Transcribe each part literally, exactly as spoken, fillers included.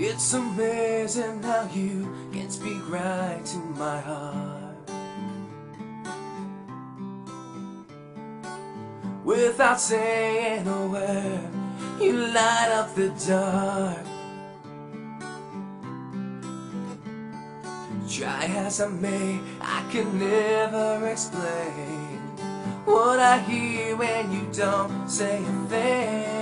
It's amazing how you can speak right to my heart without saying a word. You light up the dark. Try as I may, I can never explain what I hear when you don't say a thing.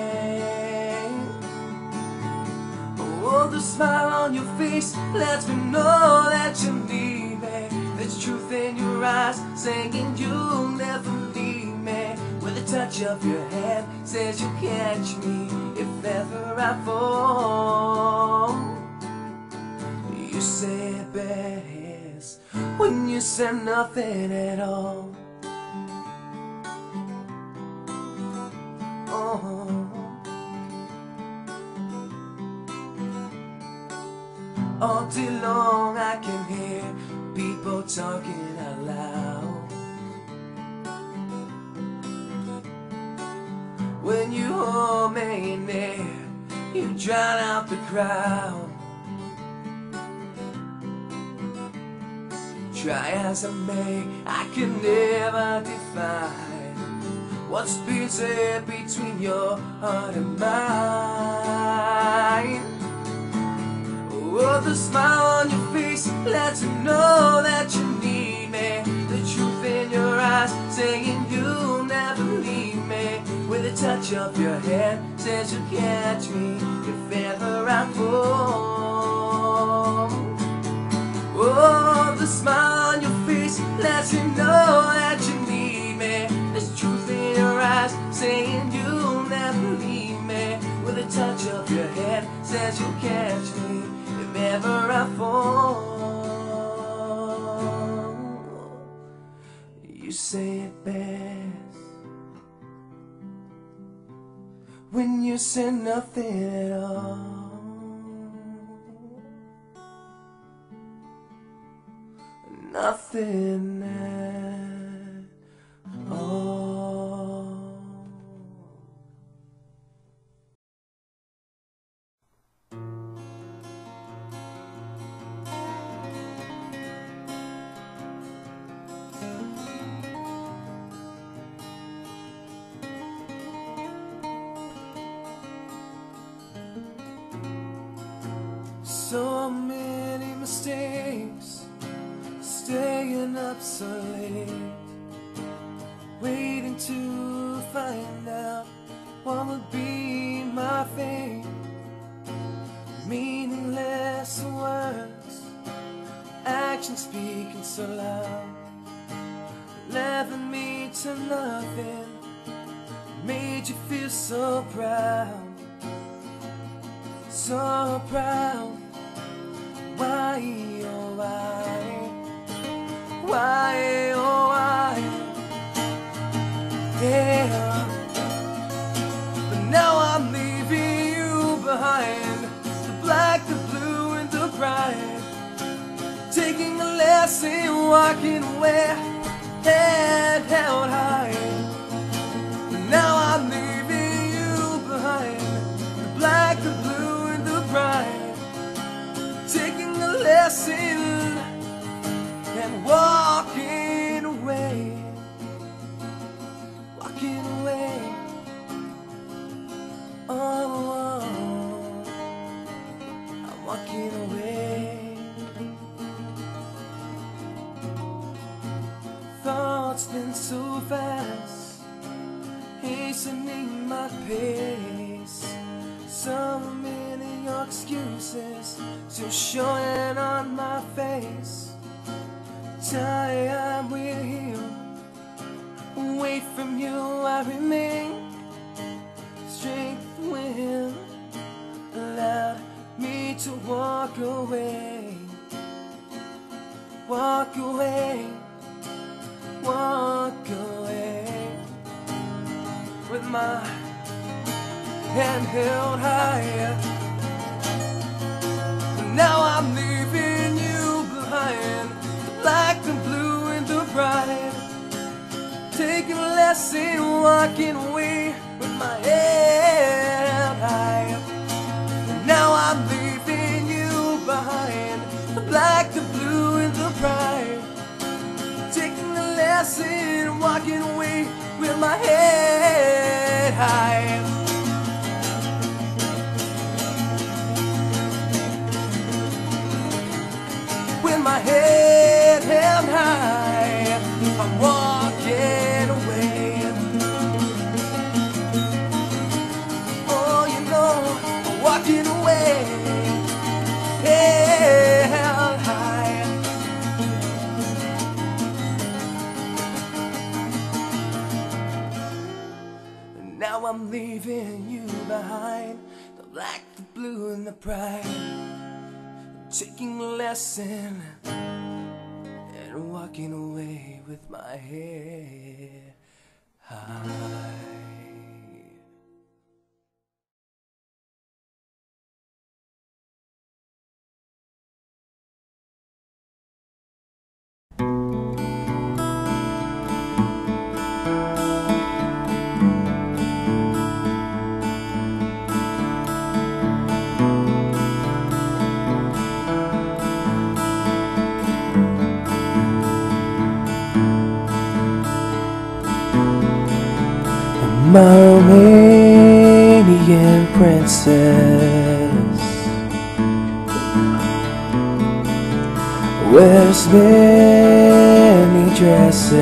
Oh, the smile on your face lets me know that you need me. There's truth in your eyes saying you'll never leave me. With the touch of your hand says you'll catch me if ever I fall. You say it best when you said nothing at all. Oh. All day long I can hear people talking out loud. When you hold me in there, you drown out the crowd. Try as I may, I can never define what speeds it between your heart and mine. Oh, the smile on your face lets you know that you need me. The truth in your eyes saying you'll never leave me. With the touch of your hand says you'll catch me if ever I fall. Oh, the smile lets you know that you need me. There's truth in your eyes saying you'll never leave me. With a touch of your hand says you'll catch me if ever I fall. You say it best when you say nothing at all. Nothing at all. So many mistakes, staying up so late, waiting to find out what would be my fate. Meaningless words, actions speaking so loud, leveling me to nothing, made you feel so proud, so proud. Why, oh why? Why, oh why, yeah. But now I'm leaving you behind, the black, the blue, and the pride. Taking a lesson, walking away, head held high. But now I'm leaving you behind, the black, the blue, and the pride. Taking a lesson and walking away, walking away. Oh, oh, I'm walking away. Thoughts been so fast, hastening my pace. So many excuses still showing on my face. Time will heal. Away from you I remain. Strength will allow me to walk away, walk away, walk away. With my hand held higher. But now I'm leaving you behind, black and blue and the bright. Taking a lesson, walking away with my head high. Now I'm leaving the blue and the pride, taking the lesson and walking away with my head high. With my head held high, I'm walking away. Oh, you know, I'm walking away. Now I'm leaving you behind, the black, the blue, and the pride. Taking a lesson and walking away with my head high. Mermaid princess, wears many dresses.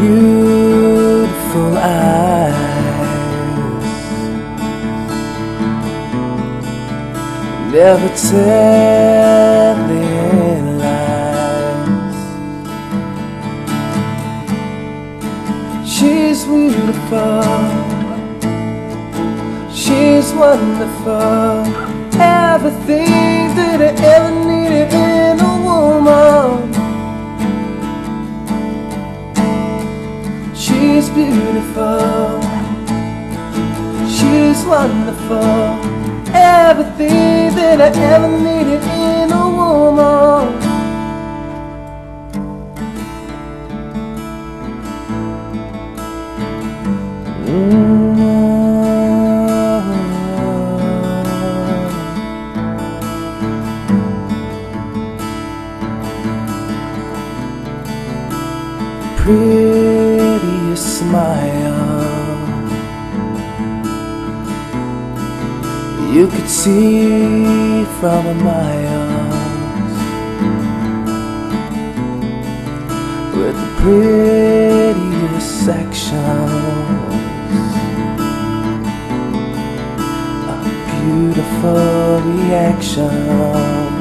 Beautiful eyes, never telling . She's beautiful, she's wonderful, everything that I ever needed in a woman. She's beautiful, she's wonderful, everything that I ever needed in a woman. Prettiest smile, you could see from a mile, with the prettiest sections, a beautiful reaction.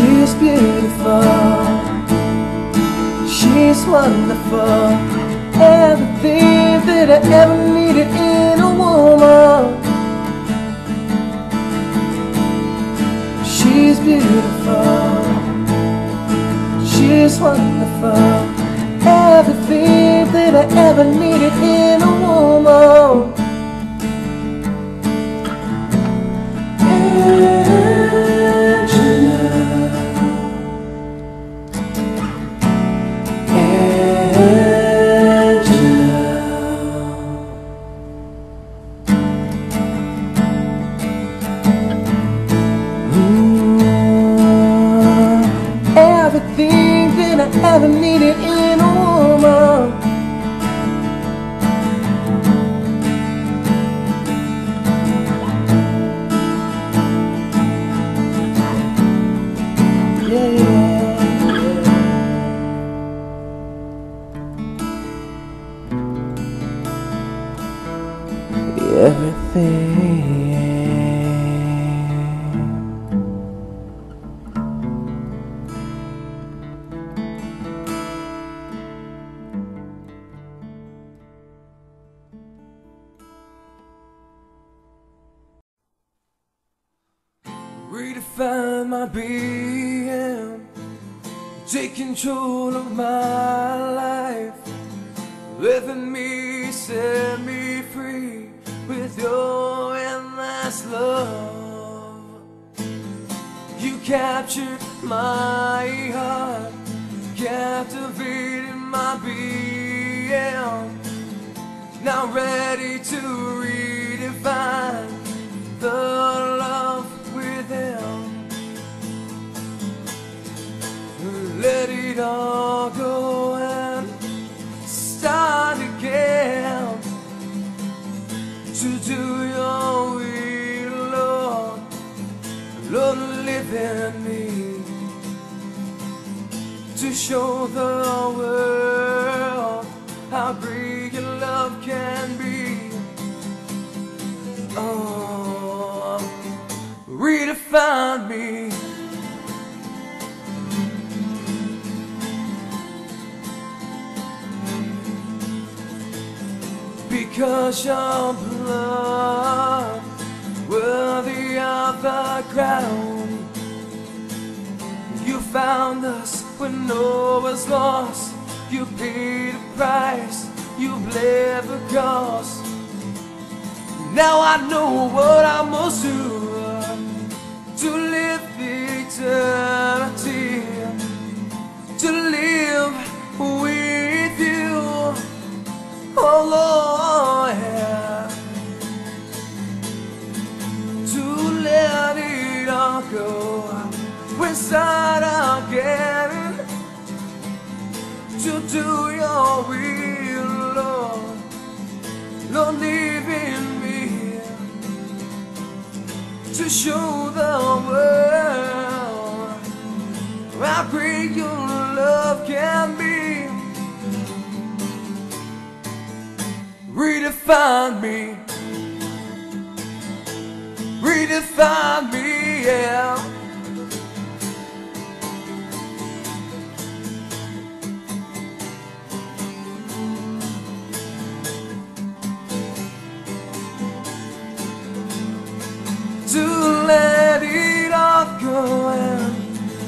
She's beautiful, she's wonderful, everything that I ever needed in a woman. She's beautiful, she's wonderful, everything that I ever needed in a woman. Ever needed in a woman. Yeah, yeah. Redefine my being, take control of my life, living me, set me free with your endless love. You captured my heart, captivated my being. now ready to redefine the love within. Let it all go and start again, to do your will, Lord, Lord, live in me, to show the world how great your love can be. Oh, redefine me. Because your blood worthy of the crown, you found us when no one's lost. You paid a price, you bled the cost. Now I know what I must do to live the eternity, to live with you, oh Lord, yeah. To let it all go, we start again, to do your will, Lord, Lord, live in me, to show the world I pray your love can be. Redefine me, redefine me, yeah. To let it all go and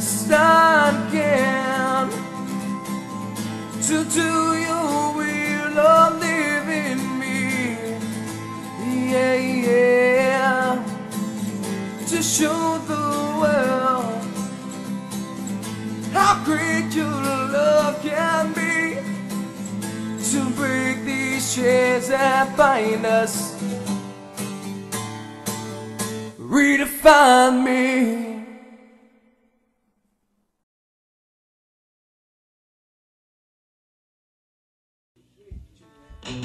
start again, to do your will, Lord, live in me, yeah, yeah. To show the world how great your love can be, to break these chains that bind us. Redefine me. Oh,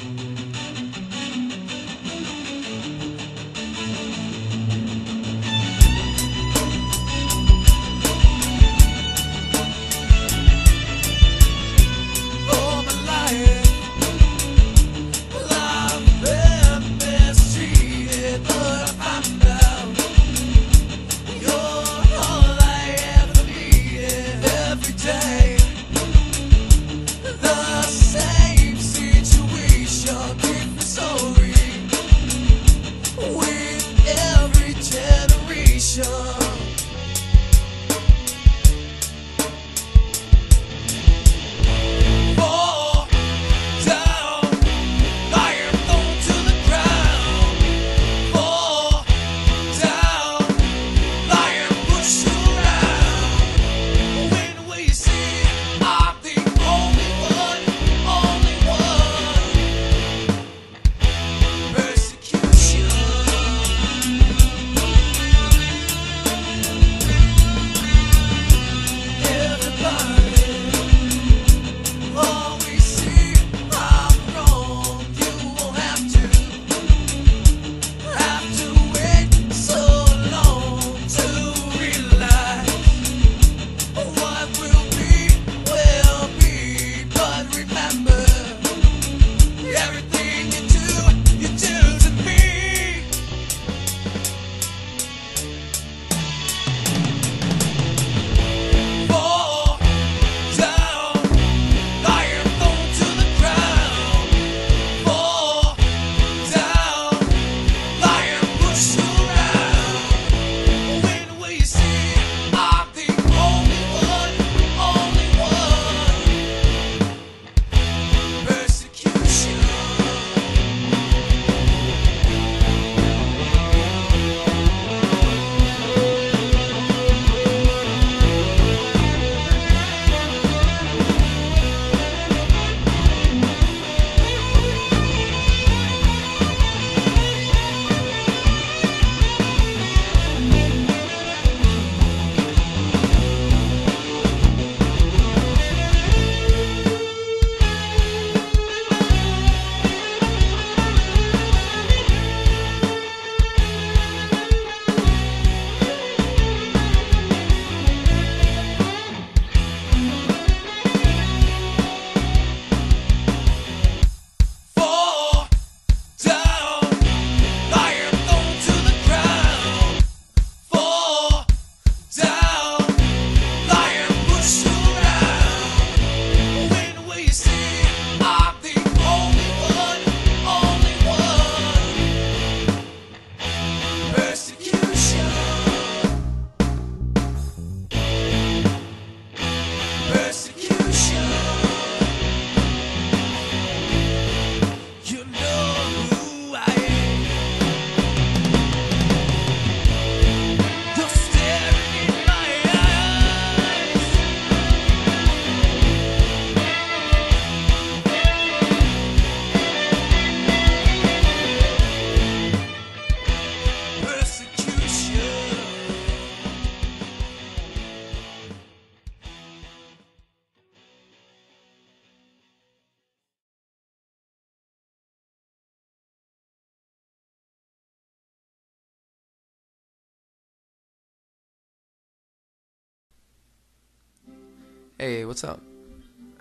Hey, what's up?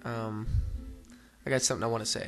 Um, I got something I want to say.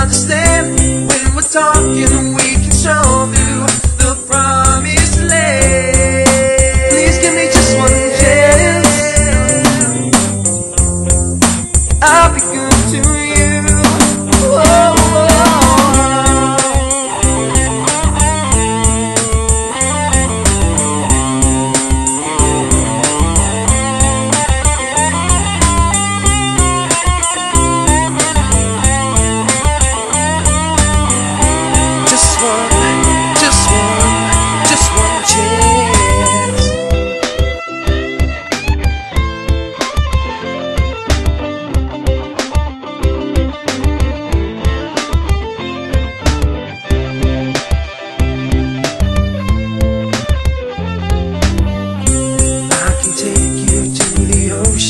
Understand, when we're talking, we can show you the promised land. Please give me just one chance. I'll be good to you. Oh,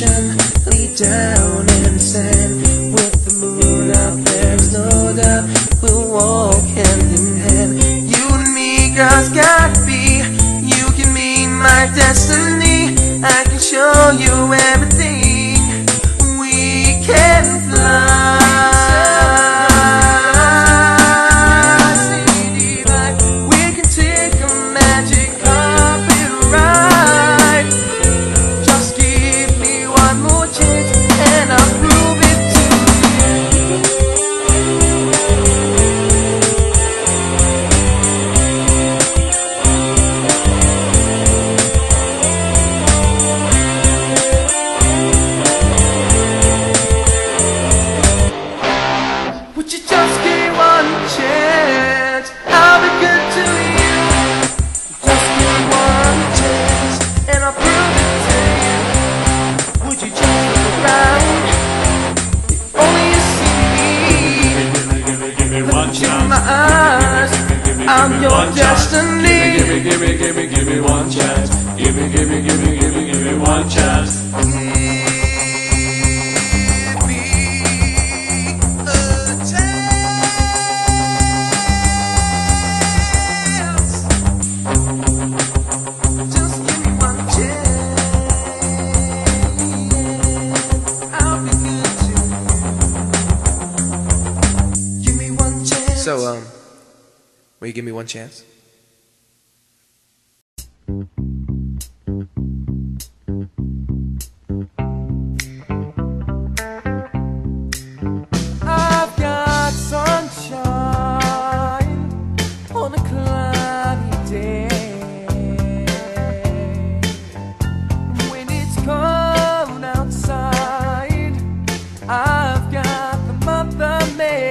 down in the sand with the moon up, there's no doubt we'll walk hand in hand. You and me, girls, gotta be. You can meet my destiny. I can show you everything. We can fly. I'm your destiny. Give me, give me, give me, give me one chance. Give me, give me, give me, give me, give me one chance. Give me a chance. Just give me one chance. I'll be good to you. Give me one chance. So, um. will you give me one chance? I've got sunshine on a cloudy day. When it's cold outside, I've got the Mother May.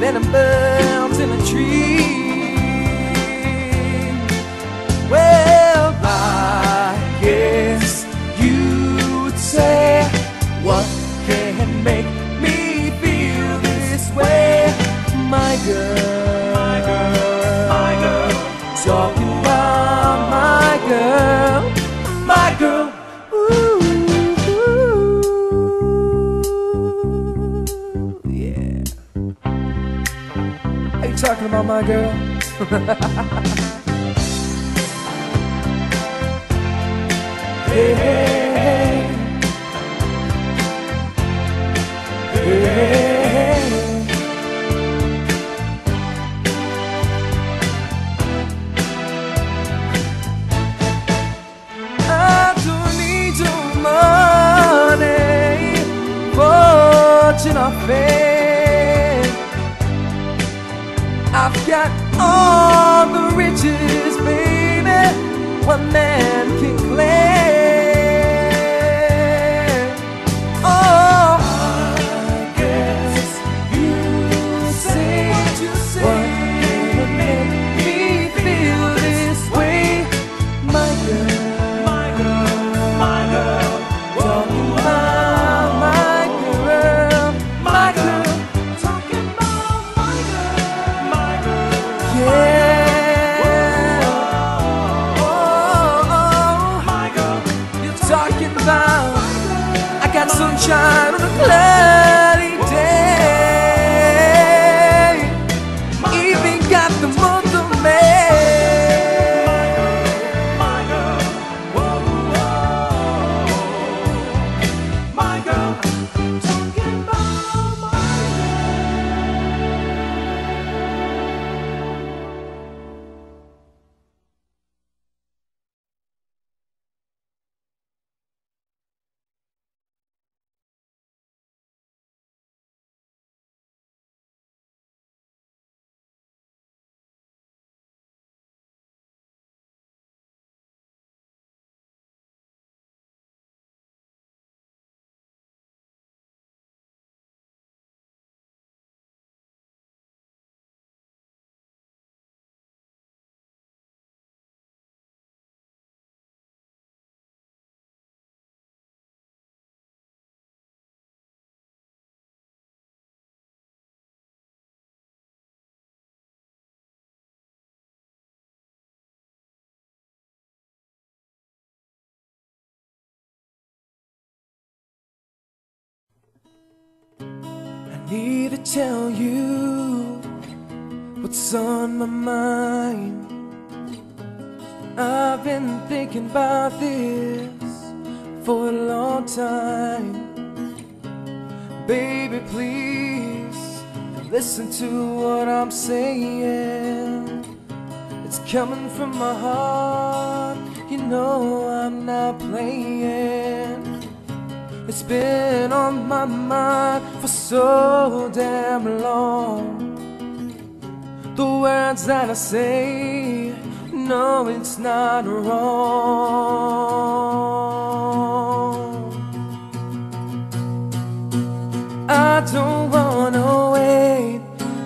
Than a bird in a tree. Well, I guess you'd say, what can make me feel this way? from my girl. Hey, hey, hey. Hey, hey, hey. I don't need your money, fortune or fame. I've got all the riches, baby, one man can claim. Oh, I guess you say what you say. What made me feel this way, my girl, my girl, my girl, talking about my girl, my girl, talking about my girl. Yeah. Oh, oh, oh. My girl, you're talking about. I got sunshine on a cloudy day. Even got the month of May. My girl, my girl, my girl. Need to tell you what's on my mind. I've been thinking about this for a long time. Baby, please listen to what I'm saying. It's coming from my heart, you know I'm not playing. It's been on my mind for so damn long. The words that I say, no, it's not wrong. I don't wanna wait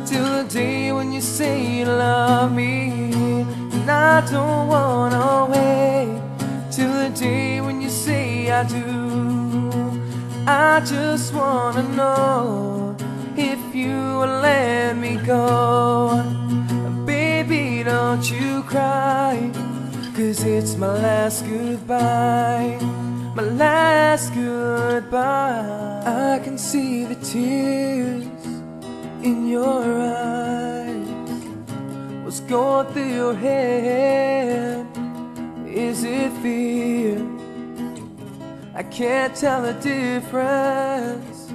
till the day when you say you love me. And I don't wanna wait till the day when you say I do. I just wanna know if you will let me go. Baby, don't you cry, 'cause it's my last goodbye. My last goodbye. I can see the tears in your eyes. What's going through your head? Is it fear? I can't tell the difference,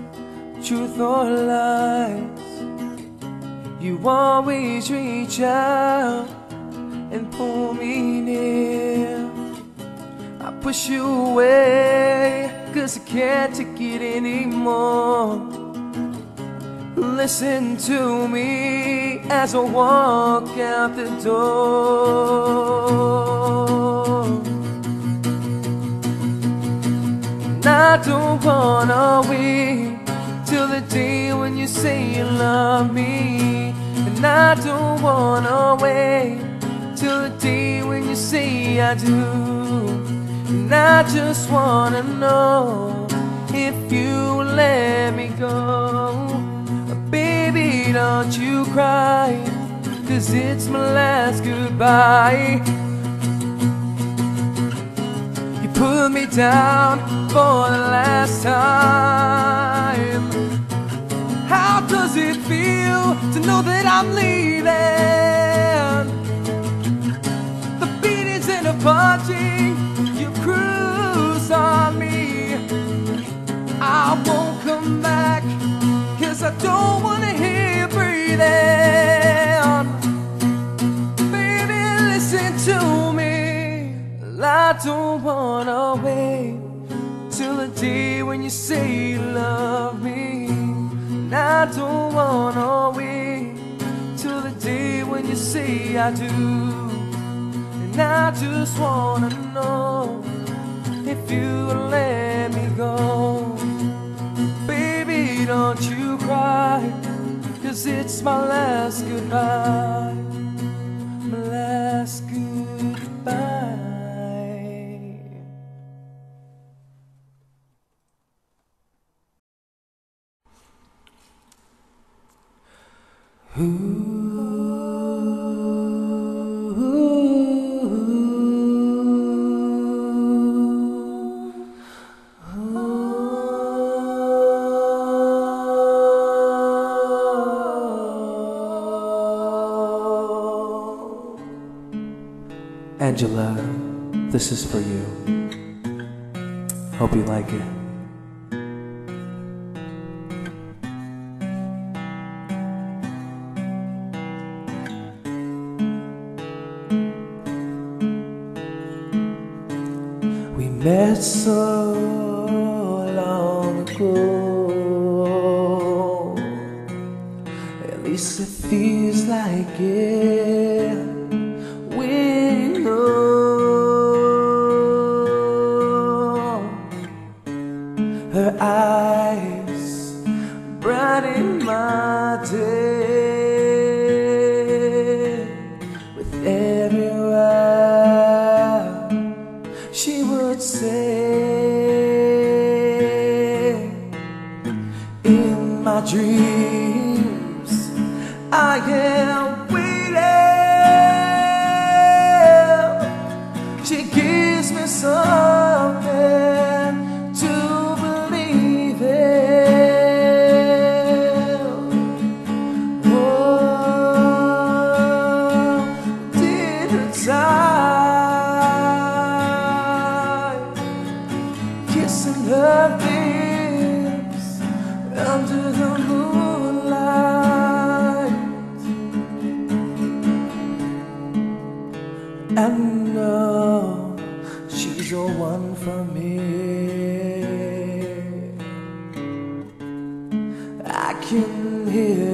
truth or lies. You always reach out and pull me near. I push you away, 'cause I can't take it anymore. Listen to me as I walk out the door. I don't wanna wait till the day when you say you love me. And I don't wanna wait till the day when you say I do. And I just wanna know if you will let me go. Baby, don't you cry, 'cause it's my last goodbye. Put me down for the last time. How does it feel to know that I'm leaving? The beatings and the punching, you cruise on me. I won't come back, cause I don't wanna hear you breathing. Baby, listen to me, I don't wanna wait till the day when you say you love me. And I don't wanna wait till the day when you say I do. And I just wanna know if you will let me go. Baby, don't you cry, cause it's my last goodbye. My last goodbye. Ooh, ooh, ooh. Angela, this is for you. Hope you like it. Met so long ago, at least it feels like it. We know her eyes brighten my day with every word she would say. In my dreams I am waiting. She gives me something to believe in. Oh, didn't I kissing her lips under the moonlight? And no, she's the one for me. I can hear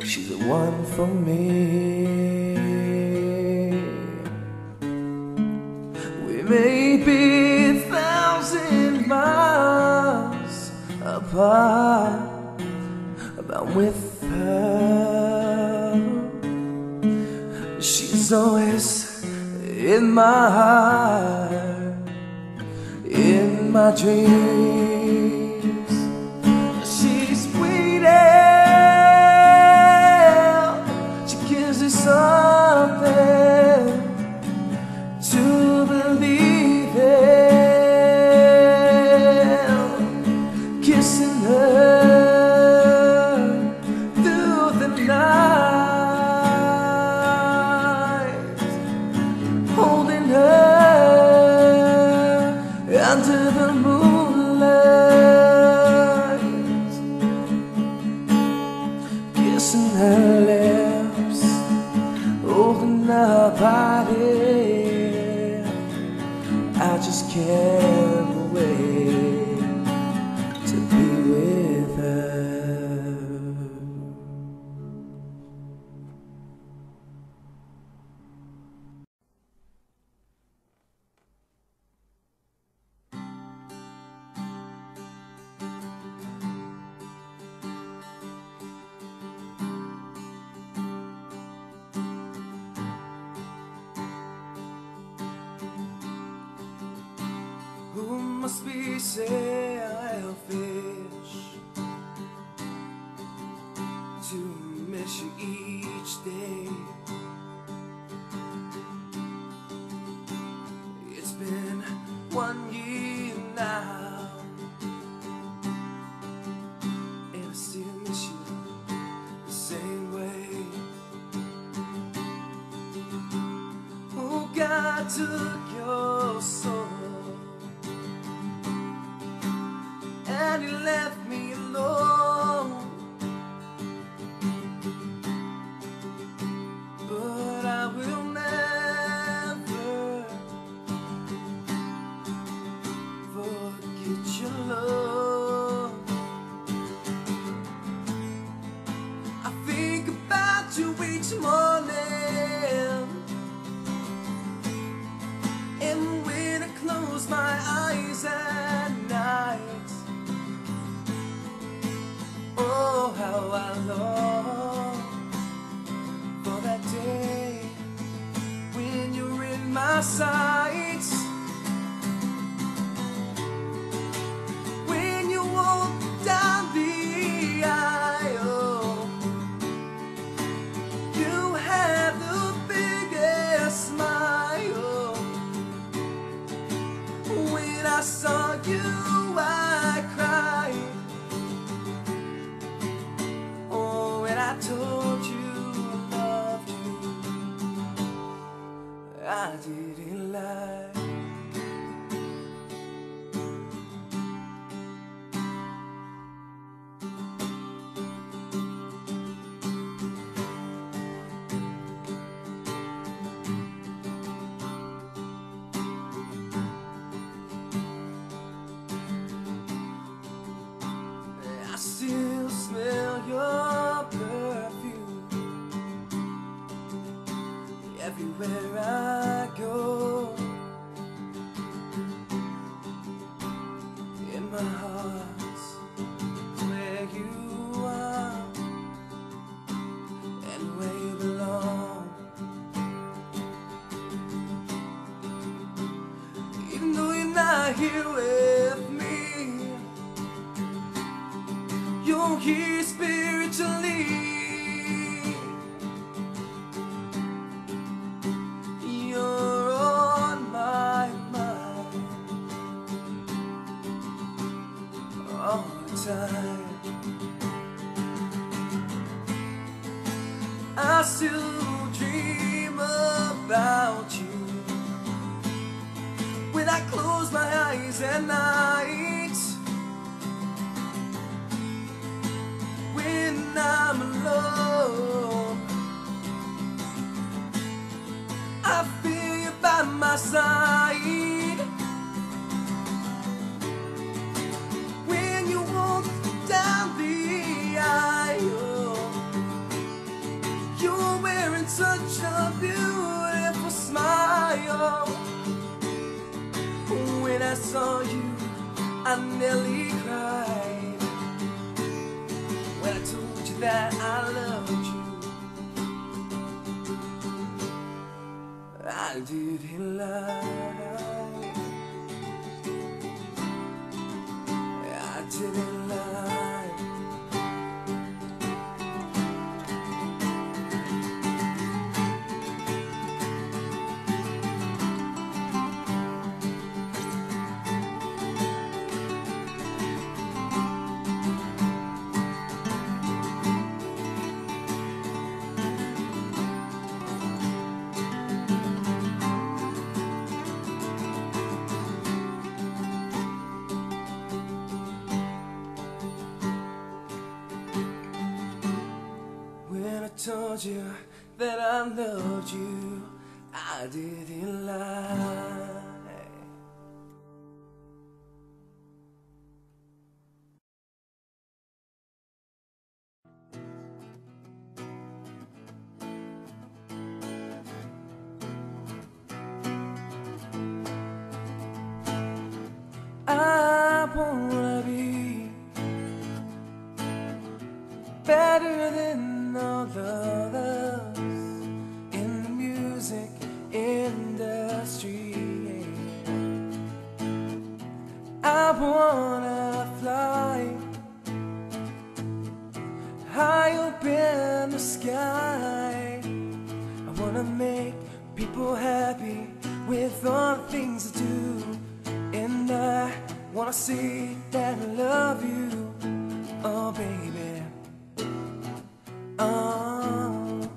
it, she's the one for me. We may be apart, but I'm with her. She's always in my heart, in my dreams. She's waiting. She gives me something to believe in. Kissing her through the night, holding her under the moonlight, kissing her lips, holding her body. I just can't wait to be with her. Who must be selfish to miss you each day? It's been one year now, and I still took your soul, and you left me alone. But I will never forget your love. I think about you each morning, and when I close my eyes at night, oh, how I long for that day when you're in my sight. When you walk down the aisle, you have the biggest smile. When I saw you, I cried. Oh, and I told you I loved you, I didn't lie. I still smell your perfume everywhere I go. In my heart, where you are and where you belong. Even though you're not here with me, you're here spiritually. You're on my mind all the time. I still dream about you when I close my eyes at night. I'm alone, I feel you by my side. When you walk down the aisle, you're wearing such a beautiful smile. When I saw you, I nearly cried. When I told you that I loved you, I didn't lie. I didn't lie. Told you that I loved you, I didn't lie. I wanna be better than all the others in the music industry. I wanna fly high up in the sky. I wanna make people happy with all the things I do. And I wanna say that I love you, oh baby. Oh,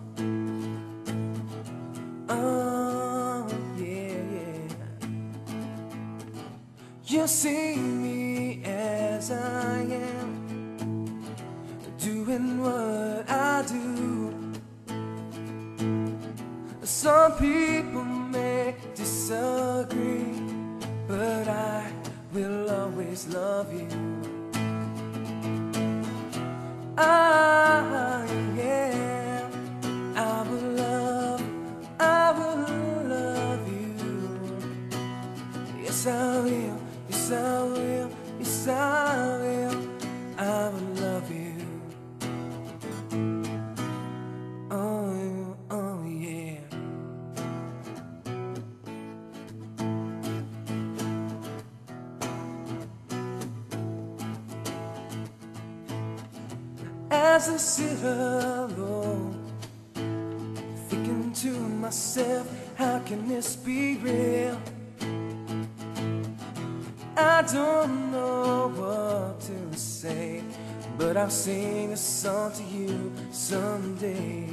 oh, yeah, yeah. You see me as I am, doing what I do. Some people may disagree, but I will always love you. I am, I will love, I will love you. Yes, I will. Yes, I will, yes, I will, I will love you. Oh, oh, yeah. As I sit alone, thinking to myself, how can this be real? I don't know what to say, but I'll sing a song to you someday.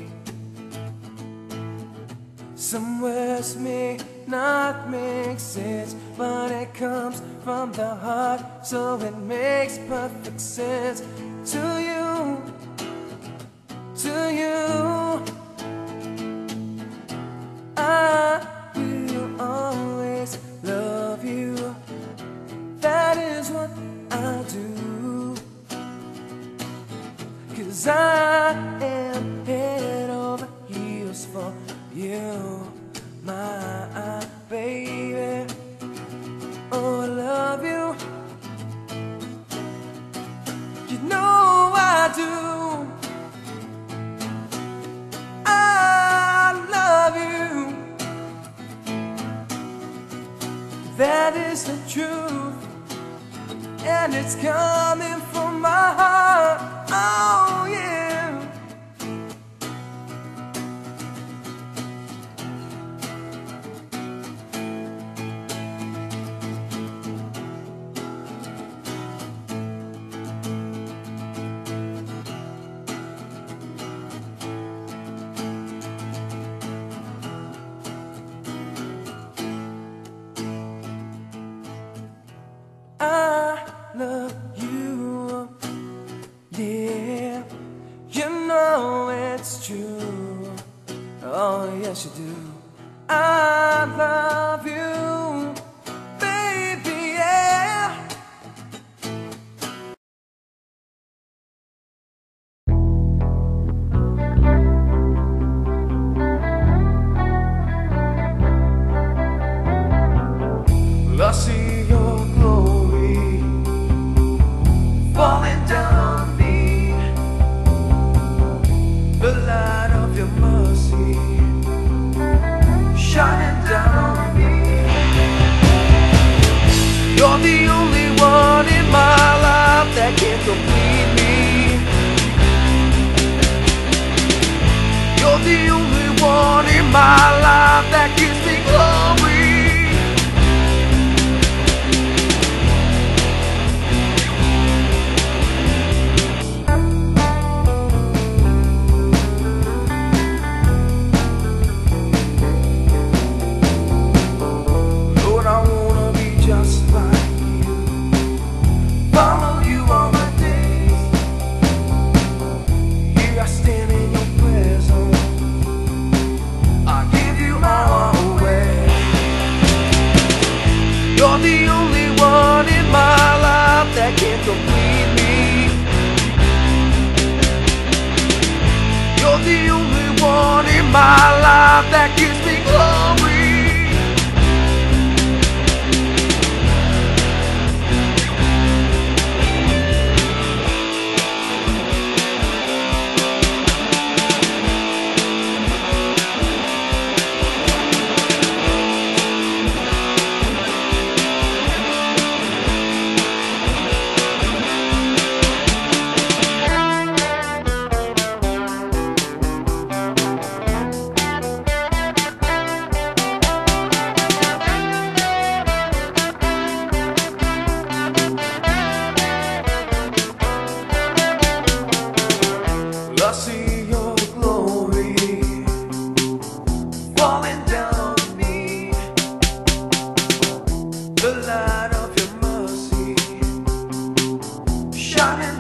Some words may not make sense, but it comes from the heart, so it makes perfect sense to you, to you. I will always love you. That is what I do, 'cause I am head over heels for you, my baby. Oh, I love you. You know I do. I love you. That is the truth, and it's coming from my heart. Oh, yeah. I love you, yeah, you know it's true. Oh, yes, you do. I love you, baby, yeah. I see your glory falling down me, the light of your mercy shining down on me. You're the only one in my life that can complete me. You're the only one in my life that gives me glory. Falling down on me, the light of your mind. done it.